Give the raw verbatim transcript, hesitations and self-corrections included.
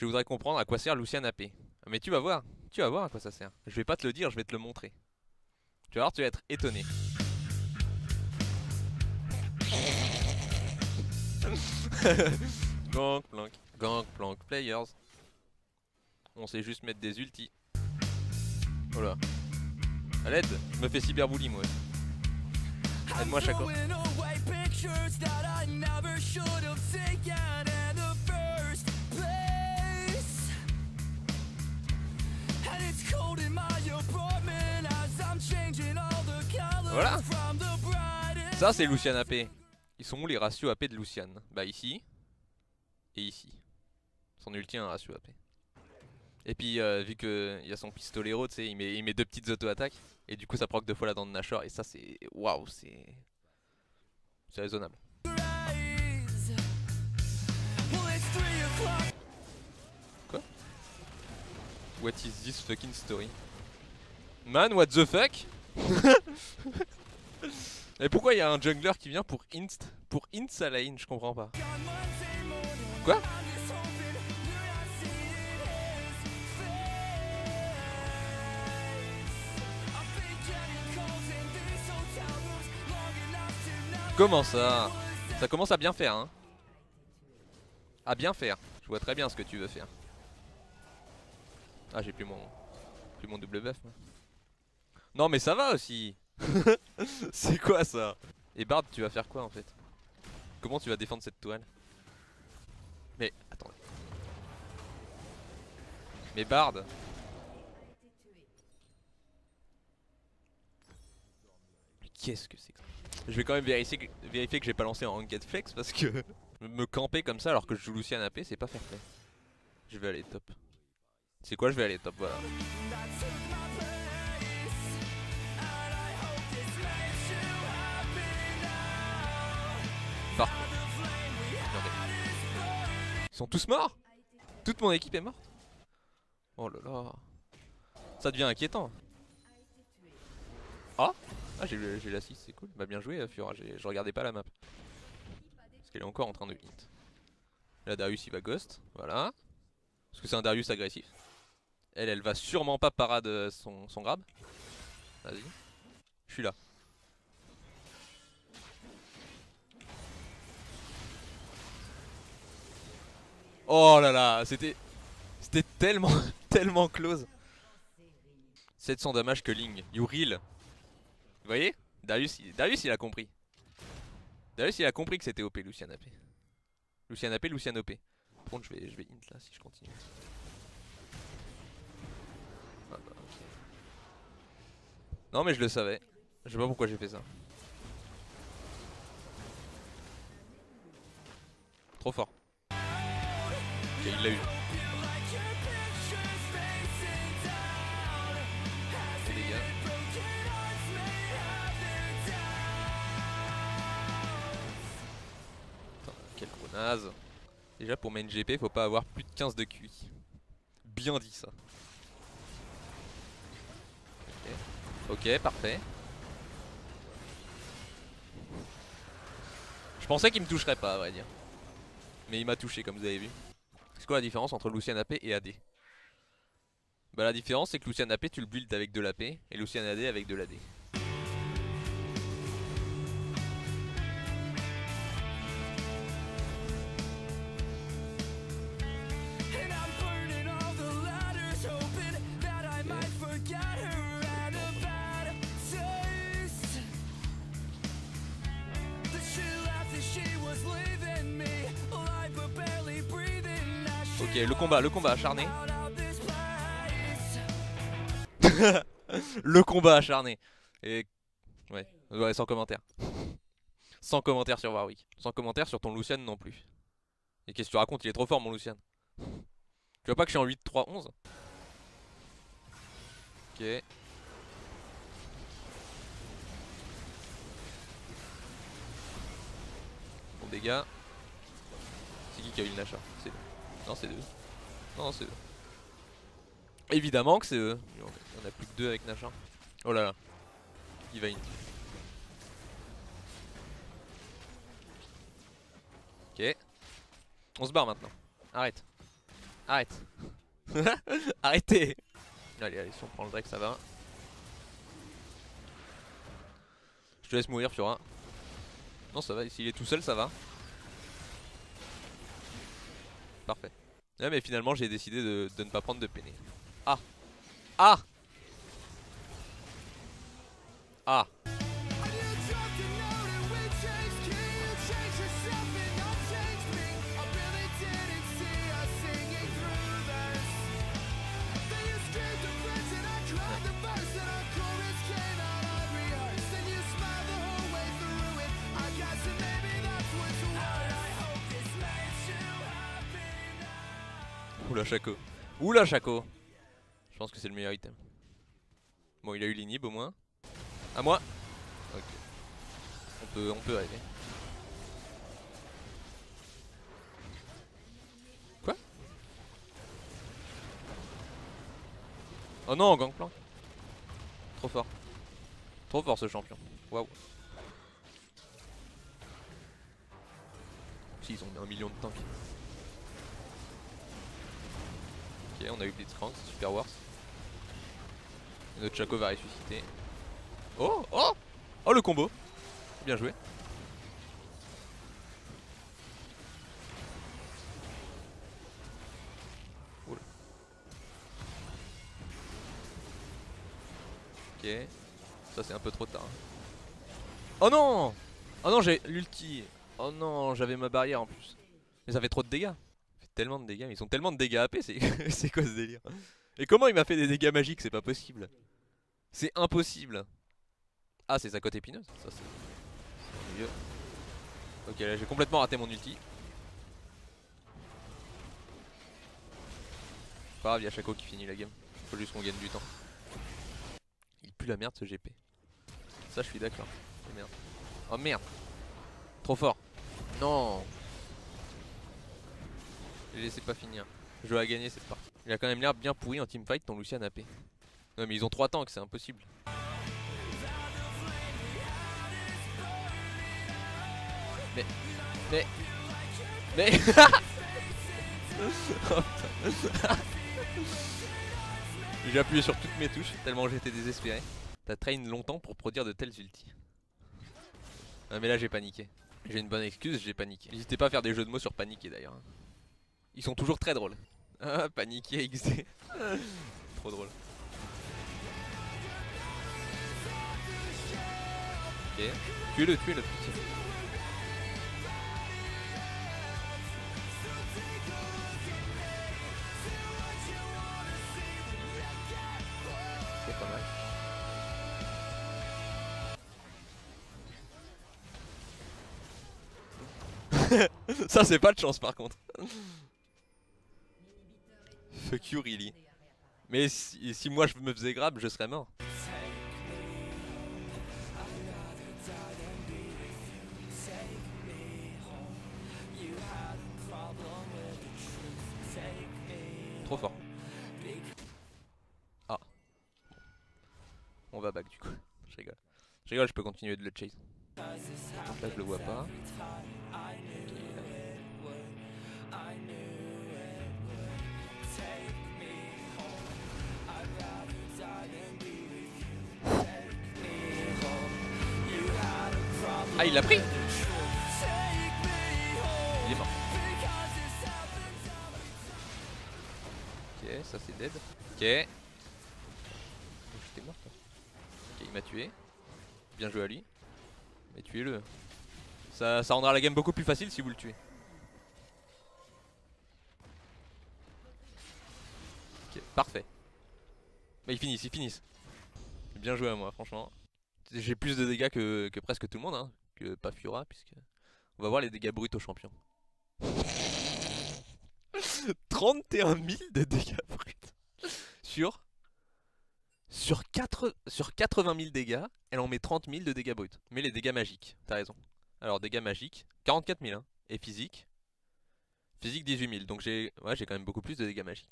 Je voudrais comprendre à quoi sert Lucian A P. Mais tu vas voir, tu vas voir à quoi ça sert. Je vais pas te le dire, je vais te le montrer. Tu vas voir, tu vas être étonné. Gangplank, Gangplank players. On sait juste mettre des ultis. Oh là. A l'aide, je me fais cyberbully moi. Aide-moi Chaco. Voilà. Ça c'est Lucian A P. Ils sont où les ratios A P de Lucian? Bah ici. Et ici. Son ulti a un ratio A P. Et puis euh, vu qu'il y a son pistolero, tu sais, il met, il met deux petites auto-attaques. Et du coup ça proc deux fois la dent de Nashor. Et ça c'est... Waouh, c'est... C'est raisonnable. Quoi? What is this fucking story? Man, what the fuck? Et pourquoi il y a un jungler qui vient pour inst Pour inst à la in, je comprends pas. Quoi? Comment ça? Ça commence à bien faire, hein. À bien faire. Je vois très bien ce que tu veux faire. Ah, j'ai plus mon plus mon double buff. Moi. Non mais ça va aussi. C'est quoi ça? Et Bard, tu vas faire quoi en fait? Comment tu vas défendre cette toile? Mais attendez. Mais Bard. Mais qu'est-ce que c'est que ça? Je vais quand même vérifier que, vérifier que j'ai pas lancé en Get Flex parce que me camper comme ça alors que je joue Lucian A P c'est pas fair play. Je vais aller top. C'est quoi? Je vais aller top, voilà. Parfait. Ils sont tous morts? Toute mon équipe est morte? Oh là là. Ça devient inquiétant. Ah? Ah, j'ai l'assist, c'est cool. Bah bien joué Fiora, je regardais pas la map. Parce qu'elle est encore en train de hit. Là Darius il va ghost, voilà. Parce que c'est un Darius agressif. Elle, elle va sûrement pas parade son, son grab. Vas-y. Je suis là. Oh là là, c'était c'était tellement, tellement close. sept cents damage que Ling, you real. Vous voyez, Darius il... Darius il a compris. Darius il a compris que c'était O P Lucian A P. Lucian A P, Lucian O P. Par contre je vais, je vais int là si je continue. Ah bah, okay. Non mais je le savais. Je sais pas pourquoi j'ai fait ça. Trop fort. Ok, il l'a eu. Naze. Déjà pour main G P faut pas avoir plus de quinze de Q I. Bien dit ça. Ok, okay, parfait. Je pensais qu'il me toucherait pas à vrai dire. Mais il m'a touché comme vous avez vu. C'est quoi la différence entre Lucian A P et A D? Bah la différence c'est que Lucian A P tu le build avec de l'A P et Lucian A D avec de l'A D. Ok, le combat, le combat acharné. Le combat acharné. Et ouais, ouais, sans commentaire. Sans commentaire sur Warwick. Sans commentaire sur ton Lucian non plus. Et qu'est-ce que tu racontes? Il est trop fort mon Lucian. Tu vois pas que je suis en huit trois onze? Ok. Bon dégâts. C'est qui qui a eu le Nashor? C'est lui. Non c'est deux. Non c'est deux. Évidemment que c'est eux. Il y en a plus que deux avec Nashor. Oh là là. Il va in. Ok. On se barre maintenant. Arrête. Arrête. Arrêtez. Allez, allez, si on prend le deck, ça va. Je te laisse mourir, Fiora. Non, ça va, s'il est tout seul, ça va. Parfait. Ouais, mais finalement, j'ai décidé de, de ne pas prendre de peiné. Ah. Ah. Ah. Oula Chaco. Oula Chaco. Je pense que c'est le meilleur item. Bon, il a eu l'inhib au moins. À moi. Ok. On peut, on peut arriver. Quoi? Oh non, Gangplank. Trop fort. Trop fort ce champion. Waouh. Si, ils ont mis un million de tanks. Ok, on a eu Blitzcrank, c'est super worse. Et notre Chaco va ressusciter. Oh, oh, oh le combo. Bien joué. Oula. Ok. Ça c'est un peu trop tard. Oh non. Oh non, j'ai l'ulti. Oh non, j'avais ma barrière en plus. Mais ça fait trop de dégâts. Tellement de dégâts, mais ils ont tellement de dégâts A P, c'est quoi ce délire? Et comment il m'a fait des dégâts magiques? C'est pas possible. C'est impossible. Ah, c'est sa côte épineuse. Ça c'est vieux. Ok, là j'ai complètement raté mon ulti. Pas grave, y'a Chaco qui finit la game. Faut juste qu'on gagne du temps. Il pue la merde ce G P. Ça je suis d'accord. Oh merde. Oh merde. Trop fort. Non. Les laissez pas finir. Je dois gagner cette partie. Il a quand même l'air bien pourri en teamfight ton Lucian A P. Non mais ils ont trois tanks, c'est impossible. Mais. Mais. Mais. J'ai appuyé sur toutes mes touches tellement j'étais désespéré. T'as traîné longtemps pour produire de tels ultis. Non mais là j'ai paniqué. J'ai une bonne excuse, j'ai paniqué. N'hésitez pas à faire des jeux de mots sur paniquer d'ailleurs. Ils sont toujours très drôles. Ah, paniqué X D. Trop drôle. Ok. Tuez-le, tuez-le. C'est pas mal. Ça c'est pas de chance par contre. Fuck you really. Mais si, si moi je me faisais grab, je serais mort. Trop fort. Ah. On va back du coup. Je rigole. Je rigole, je peux continuer de le chase. Donc là je le vois pas. Ah, il l'a pris. Il est mort. Ok, ça c'est dead. Ok. J'étais mort toi. Ok, il m'a tué. Bien joué à lui. Mais tuez-le. Ça, ça rendra la game beaucoup plus facile si vous le tuez. Ok, parfait. Mais ils finissent, ils finissent. Bien joué à moi, franchement. J'ai plus de dégâts que, que presque tout le monde, hein. Que pas Fiora, puisque... On va voir les dégâts bruts aux champions. trente et un mille de dégâts bruts. Sur... Sur, quatre... sur quatre-vingt mille dégâts, elle en met trente mille de dégâts bruts. Mais les dégâts magiques, t'as raison. Alors dégâts magiques, quarante-quatre mille, hein. Et physique. Physique dix-huit mille, donc j'ai ouais, j'ai quand même beaucoup plus de dégâts magiques.